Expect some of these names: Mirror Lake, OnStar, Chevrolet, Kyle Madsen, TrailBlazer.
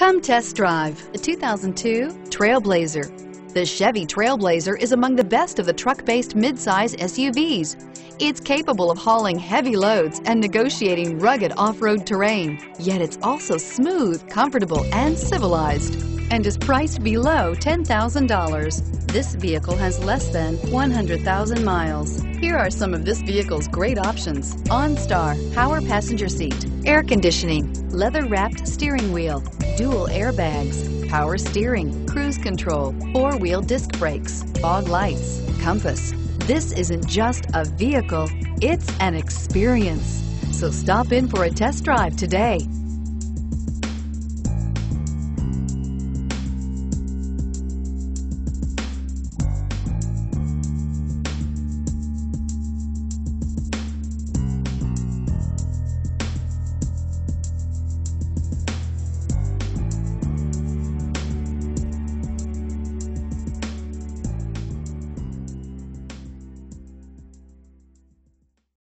Come test drive the 2002 TrailBlazer. The Chevy TrailBlazer is among the best of the truck-based midsize SUVs. It's capable of hauling heavy loads and negotiating rugged off-road terrain, yet it's also smooth, comfortable, and civilized, and is priced below $10,000. This vehicle has less than 100,000 miles. Here are some of this vehicle's great options: OnStar, power passenger seat, air conditioning, leather-wrapped steering wheel, dual airbags, power steering, cruise control, four-wheel disc brakes, fog lights, compass. This isn't just a vehicle, it's an experience. So stop in for a test drive today.